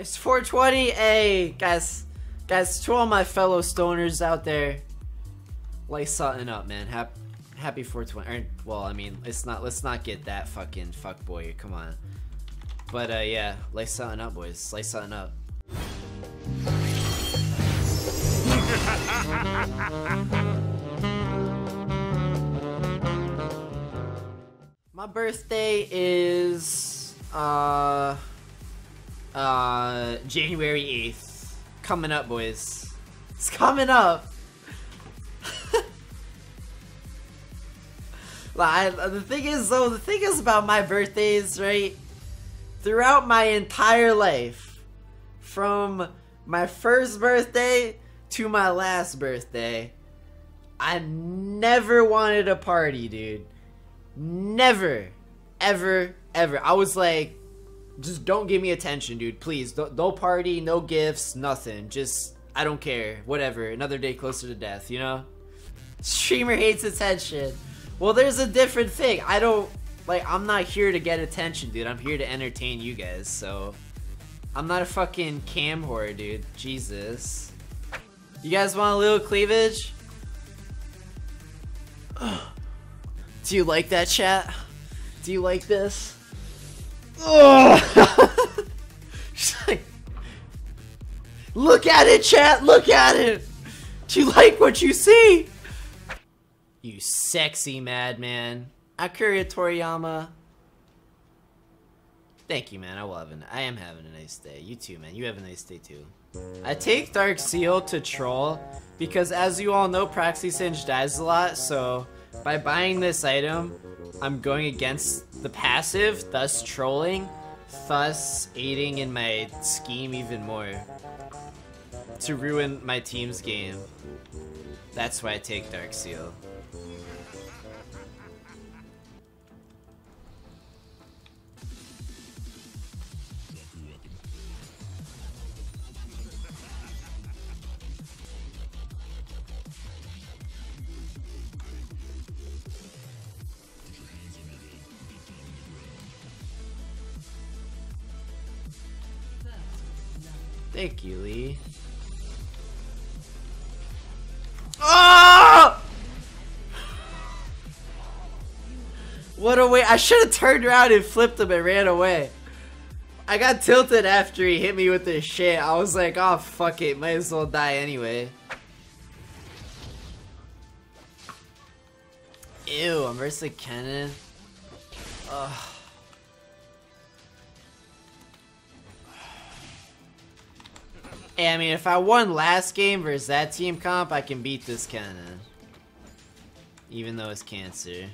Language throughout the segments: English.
It's 420. Hey, guys, to all my fellow stoners out there, like something up, man. Happy 420. Well, I mean, it's not. Let's not get that fucking fuckboy. Come on. But yeah, like something up, boys. Like something up. My birthday is January 8th. Coming up, boys. It's coming up. Like, the thing is about my birthdays, right? Throughout my entire life, from my first birthday to my last birthday, I never wanted a party, dude. Never, ever, ever. I was like, just don't give me attention, dude. Please, no party, no gifts, nothing. Just, I don't care. Whatever. Another day closer to death, you know? Streamer hates attention. Well, there's a different thing. I don't, like, I'm not here to get attention, dude. I'm here to entertain you guys, so. I'm not a fucking cam whore, dude. Jesus. You guys want a little cleavage? Do you like that, chat? Do you like this? Ugh. Like, look at it, chat! Look at it! Do you like what you see? You sexy madman. Akuria Toriyama. Thank you, man. I am having a nice day. You too, man. You have a nice day, too. I take Dark Seal to troll because, as you all know, Proxy Singe dies a lot, so... By buying this item, I'm going against the passive, thus trolling, thus aiding in my scheme even more. To ruin my team's game. That's why I take Dark Seal. Thank you, Lee. Oh! What a way. I should have turned around and flipped him and ran away. I got tilted after he hit me with this shit. I was like, oh, fuck it. Might as well die anyway. Ew, I'm versus Kennen. Ugh. I mean, if I won last game versus that team comp, I can beat this Kenan. Even though it's cancer.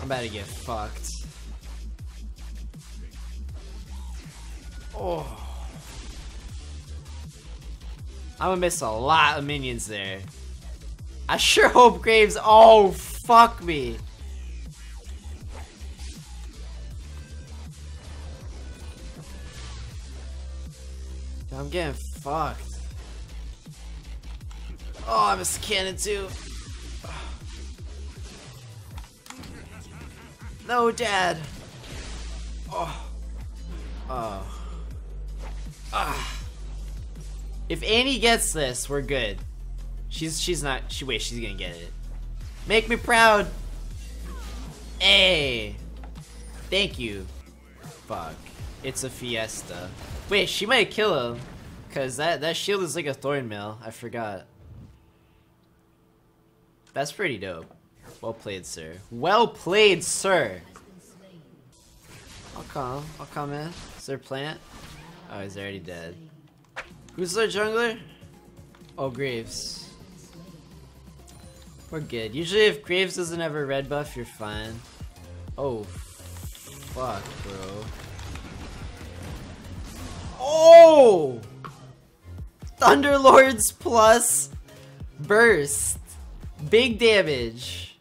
I'm about to get fucked. Oh. I'm gonna miss a lot of minions there. I sure hope Graves. Oh, fuck me. I'm getting fucked. Oh, I missed Kenan too. No, Dad. Oh. Oh. Ah. If Annie gets this, we're good. She's not. She's gonna get it. Make me proud. Hey. Thank you. Fuck. It's a fiesta. Wait, she might kill him, cause that shield is like a thorn mail. I forgot. That's pretty dope. Well played, sir. Well played, sir. I'll come in. Is there a plant? Oh, he's already dead. Who's our jungler? Oh, Graves. We're good. Usually, if Graves doesn't have a red buff, you're fine. Oh, fuck, bro. Oh! Thunder Lords plus burst. Big damage.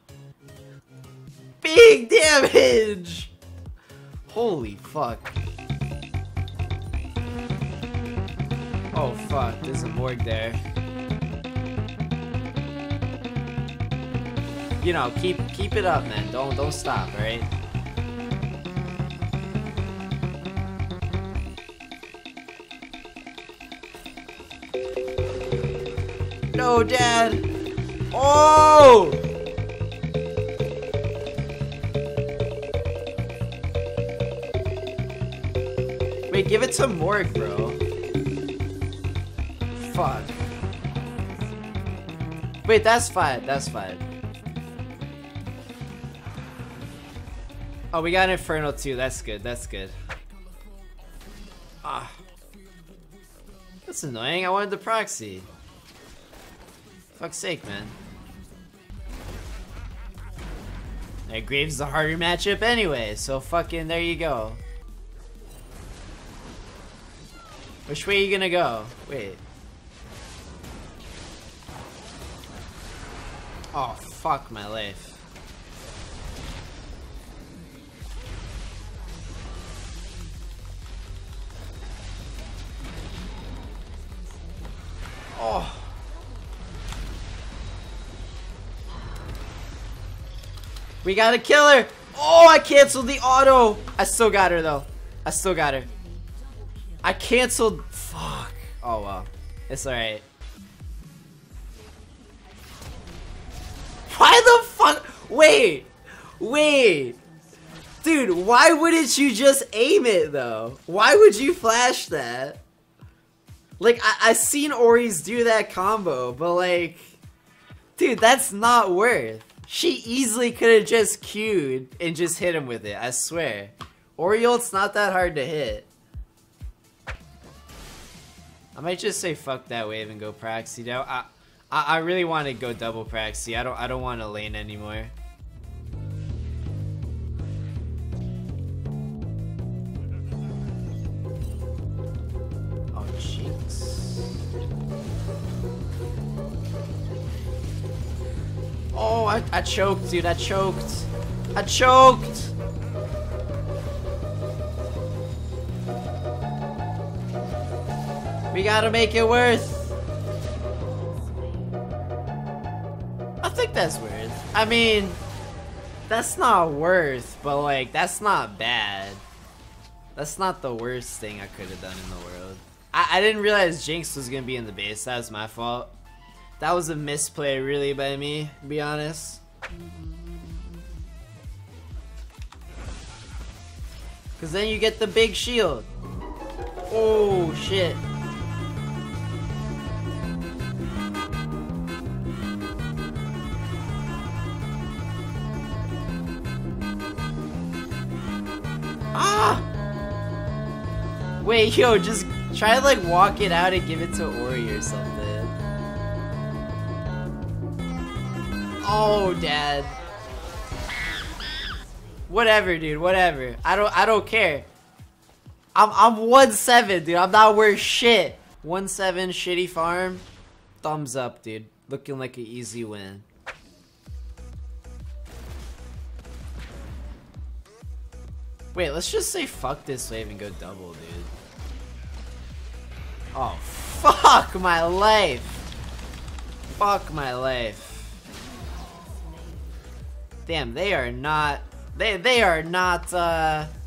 Big damage! Holy fuck. Oh fuck, there's a Morg there. You know, keep it up, man. Don't stop, alright? No, Dad! Oh! Wait, give it to Morg, bro. Fuck. Wait, that's fine. That's fine. Oh, we got Infernal too. That's good. That's good. Ah. That's annoying. I wanted the proxy. Fuck's sake, man. That Graves is a harder matchup anyway, so fucking there you go. Which way are you gonna go? Wait. Oh, fuck my life. Oh. We gotta kill her! Oh, I canceled the auto! I still got her, though. I still got her. I canceled. Fuck. Oh, well. It's alright. Why the fuck? Wait. Wait. Dude, why wouldn't you just aim it, though? Why would you flash that? Like, I've seen Ori's do that combo, but like... Dude, that's not worth. She easily could have just Q'd and just hit him with it, I swear. Ori ult's not that hard to hit. I might just say fuck that wave and go proxy now. I really want to go double proxy. I don't want to lane anymore. Oh, Jinx. Oh, I choked, dude. I choked. I choked. We gotta make it worth. I think that's worth. I mean, that's not worth, but like, that's not bad. That's not the worst thing I could have done in the world. I didn't realize Jinx was gonna be in the base. That was my fault. That was a misplay, really, by me, to be honest. Because then you get the big shield. Oh, shit. Wait, yo, just try to like walk it out and give it to Ori or something. Oh, Dad. Whatever, dude, whatever. I don't care. I'm 1-7, dude. I'm not worth shit. 1-7 shitty farm. Thumbs up, dude. Looking like an easy win. Wait, let's just say fuck this wave and go double, dude. Oh, fuck my life. Fuck my life. Damn, they are not... They are not, They're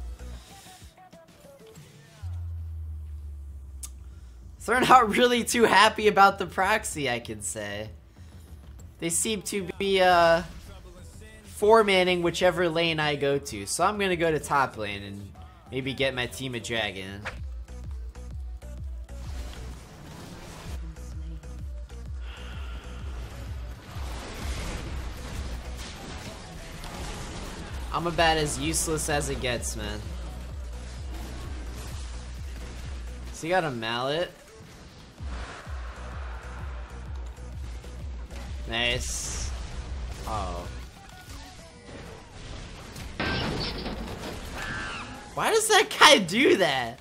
not really too happy about the proxy, I can say. They seem to be, four-manning whichever lane I go to, so I'm gonna go to top lane and maybe get my team a dragon. I'm about as useless as it gets, man. So you got a mallet. Nice. Oh. Why does that guy do that?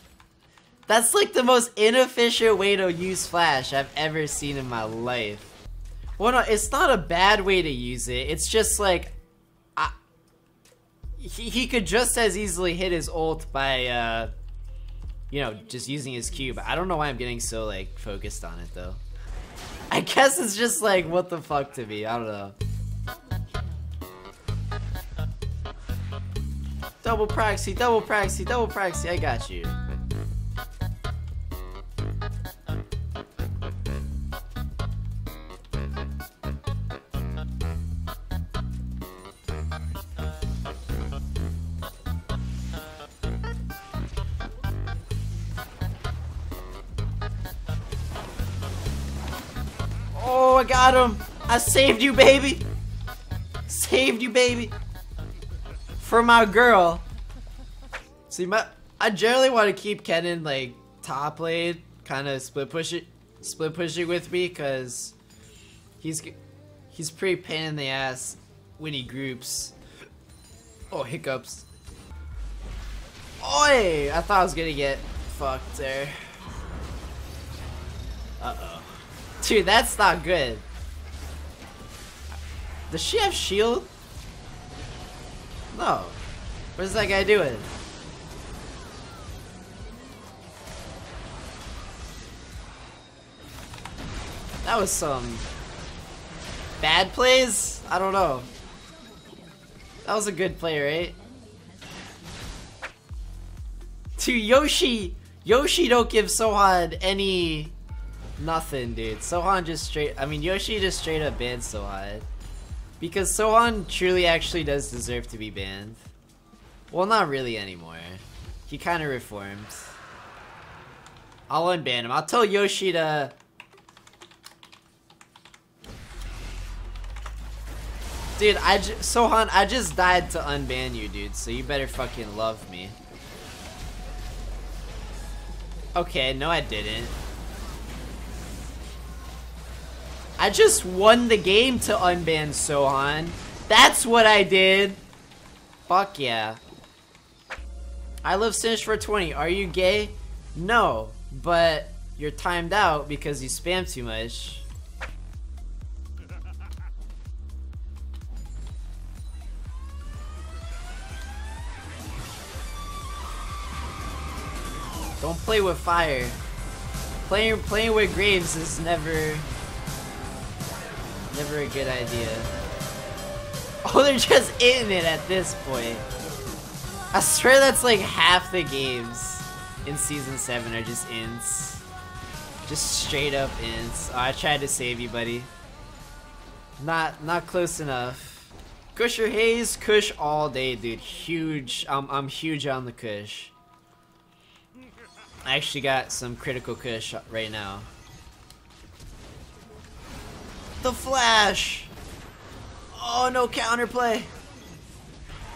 That's like the most inefficient way to use flash I've ever seen in my life. Well, no, it's not a bad way to use it. It's just like, he could just as easily hit his ult by, you know, just using his cube. I don't know why I'm getting so like focused on it though. I guess it's just like, what the fuck to me? I don't know. Double proxy, double proxy, double proxy, I got you. Oh, I got him. I saved you, baby. Saved you, baby. For my girl. See, I generally want to keep Kenan like top lane, kind of split pushing with me, cause he's pretty pain in the ass when he groups. Oh, hiccups. Oi! I thought I was gonna get fucked there. Uh-oh. Dude, that's not good. Does she have shield? No. What is that guy doing? That was some bad plays? I don't know. That was a good play, right? To Yoshi! Yoshi don't give Sohan any... nothing, dude. Sohan just straight... I mean, Yoshi just straight up banned Sohan. Because Sohan truly actually does deserve to be banned. Well, not really anymore. He kind of reforms. I'll unban him. I'll tell Yoshi to... Dude, Sohan, I just died to unban you, dude. So you better fucking love me. Okay, no I didn't. I just won the game to unban Sohan. That's what I did. Fuck yeah. I love Singe for 20. Are you gay? No, but you're timed out because you spam too much. Don't play with fire. Playing with Graves is never a good idea. Oh, they're just in it at this point. I swear that's like half the games in Season 7 are just ints. Just straight up ints. Oh, I tried to save you, buddy. Not close enough. Kush or Haze? Kush all day, dude. Huge. I'm huge on the Kush. I actually got some Critical Kush right now. The flash! Oh, no counterplay!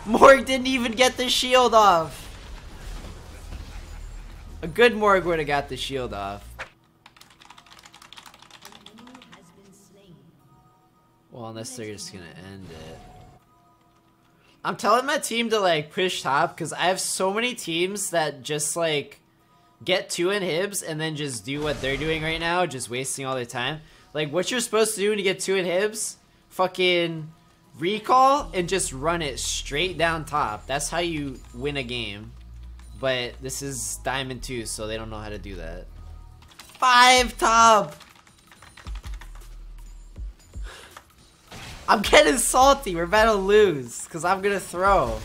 Morg didn't even get the shield off! A good Morg would have got the shield off. Well, unless they're just gonna end it. I'm telling my team to like push top, because I have so many teams that just like get two inhibs and then just do what they're doing right now, just wasting all their time. Like, what you're supposed to do when you get two inhibs, fucking recall and just run it straight down top. That's how you win a game. But this is Diamond 2, so they don't know how to do that. 5 top! I'm getting salty. We're about to lose, because I'm gonna throw.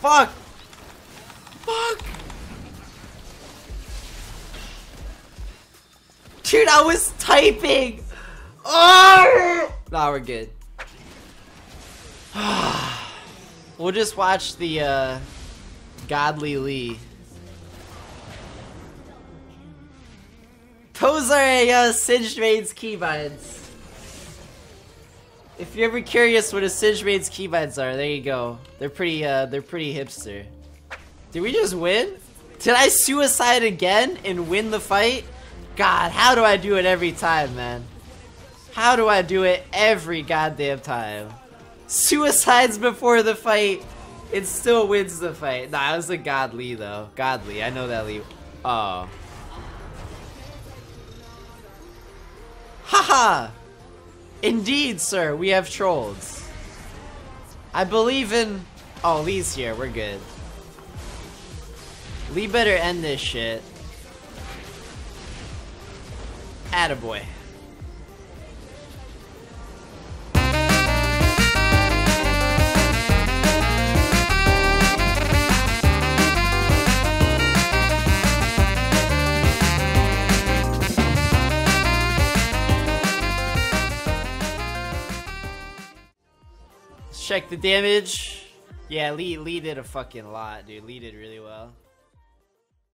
Fuck! Fuck! Dude, I was typing! Oh! Nah, we're good. We'll just watch the, Godly Lee. Those are a, Singed Maid's keybinds. If you're ever curious what a Singed Maid's keybinds are, there you go. They're pretty hipster. Did we just win? Did I suicide again and win the fight? God, how do I do it every time, man? How do I do it every goddamn time? Suicides before the fight, it still wins the fight. Nah, it was a Godly though. Godly, I know that Lee. Oh. Haha! Indeed, sir, we have trolls. I believe in. Oh, Lee's here, we're good. Lee better end this shit. Attaboy. Let's check the damage. Yeah, Lee did a fucking lot, dude. Lee did really well.